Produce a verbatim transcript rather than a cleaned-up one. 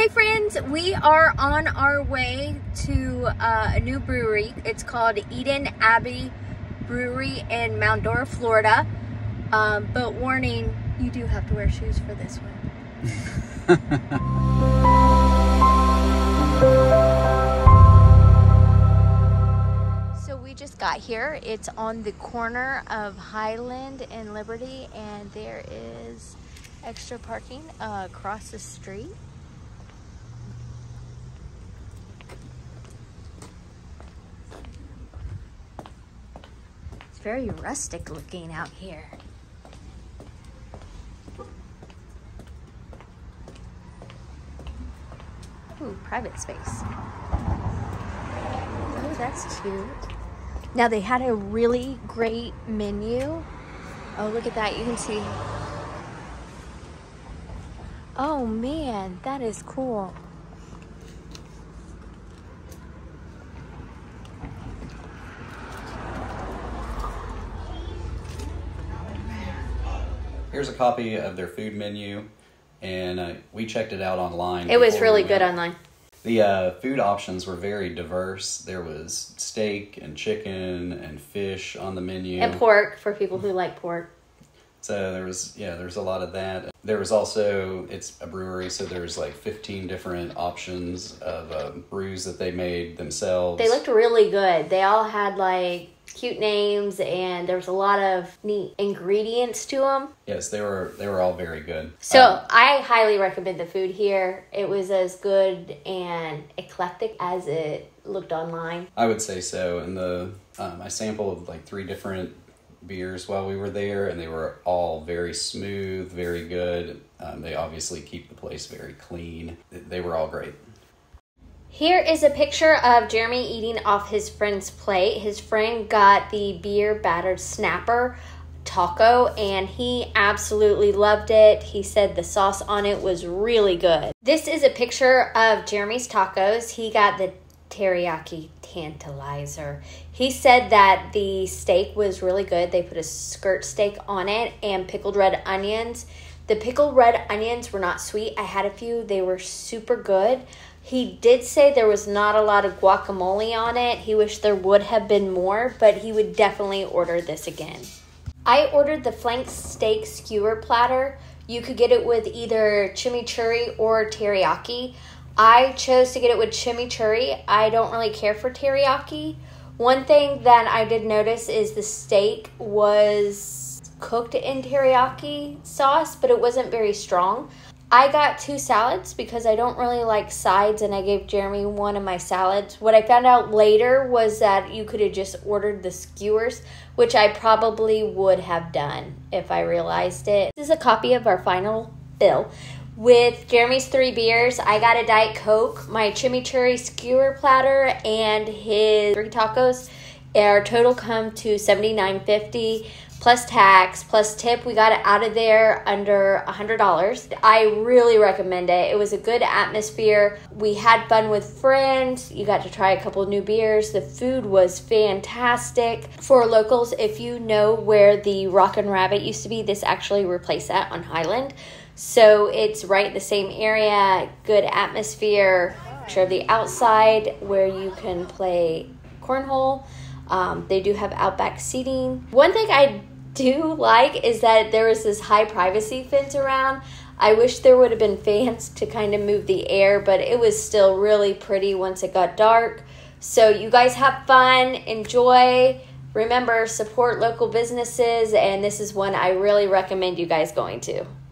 Hey friends, we are on our way to uh, a new brewery. It's called Eden Abbey Brewery in Mount Dora, Florida. Um, but warning, you do have to wear shoes for this one. So we just got here. It's on the corner of Highland and Liberty, and there is extra parking uh, across the street. Very rustic looking out here. Ooh, private space. Oh, that's cute. Now they had a really great menu. Oh, look at that, you can see. Oh man, that is cool. Here's a copy of their food menu, and uh, we checked it out online. It was really good online. The uh, food options were very diverse. There was steak and chicken and fish on the menu. And pork, for people who like pork. So there was, yeah, there's a lot of that. There was also, it's a brewery, so there's like fifteen different options of uh, brews that they made themselves. They looked really good. They all had like cute names, and there was a lot of neat ingredients to them. Yes, they were they were all very good. So um, I highly recommend the food here. It was as good and eclectic as it looked online. I would say so. And the um, I sampled like three different beers while we were there, and they were all very smooth, very good. Um, they obviously keep the place very clean. They were all great. Here is a picture of Jeremy eating off his friend's plate. His friend got the beer battered snapper taco, and he absolutely loved it. He said the sauce on it was really good. This is a picture of Jeremy's tacos. He got the teriyaki Cantalizer. He said that the steak was really good. They put a skirt steak on it and pickled red onions. The pickled red onions were not sweet. I had a few. They were super good. He did say there was not a lot of guacamole on it. He wished there would have been more, but he would definitely order this again. I ordered the flank steak skewer platter. You could get it with either chimichurri or teriyaki. I chose to get it with chimichurri. I don't really care for teriyaki. One thing that I did notice is the steak was cooked in teriyaki sauce, but it wasn't very strong. I got two salads because I don't really like sides, and I gave Jeremy one of my salads. What I found out later was that you could have just ordered the skewers, which I probably would have done if I realized it. This is a copy of our final bill. With Jeremy's three beers, I got a Diet Coke, my chimichurri skewer platter, and his three tacos. Our total come to seventy-nine fifty plus tax, plus tip. We got it out of there under one hundred dollars. I really recommend it. It was a good atmosphere. We had fun with friends. You got to try a couple new beers. The food was fantastic. For locals, if you know where the Rock and Rabbit used to be, this actually replaced that on Highland. So it's right in the same area, good atmosphere. Picture of the outside where you can play cornhole. Um, they do have outback seating. One thing I do like is that there was this high privacy fence around. I wish there would have been fans to kind of move the air, but it was still really pretty once it got dark. So you guys have fun, enjoy. Remember, support local businesses, and this is one I really recommend you guys going to.